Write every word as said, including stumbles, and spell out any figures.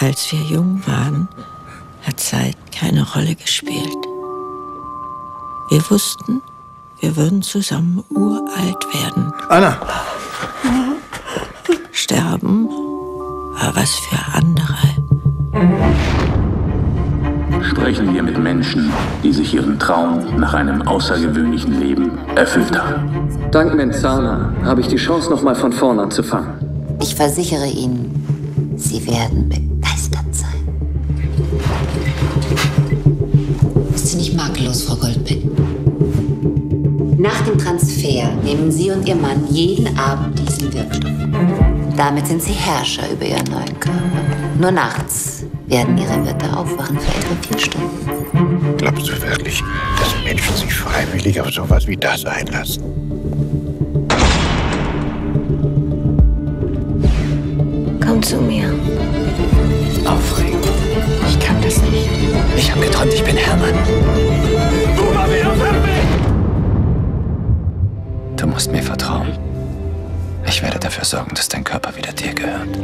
Als wir jung waren, hat Zeit keine Rolle gespielt. Wir wussten, wir würden zusammen uralt werden. Anna! Sterben war was für andere. Sprechen wir mit Menschen, die sich ihren Traum nach einem außergewöhnlichen Leben erfüllt haben. Dank Menzana habe ich die Chance, noch mal von vorne anzufangen. Ich versichere Ihnen, Sie werden begeistert sein. Ist sie nicht makellos, Frau Goldbitten? Nach dem Transfer nehmen Sie und Ihr Mann jeden Abend diesen Wirkstoff. Damit sind Sie Herrscher über Ihren neuen Körper. Nur nachts werden Ihre Wirte aufwachen für etwa vier Stunden. Glaubst du wirklich, dass Menschen sich freiwillig auf sowas wie das einlassen? Komm zu mir. Aufregend. Ich kann das nicht. Ich habe geträumt, ich bin Hermann. Du musst mir vertrauen. Ich werde dafür sorgen, dass dein Körper wieder dir gehört.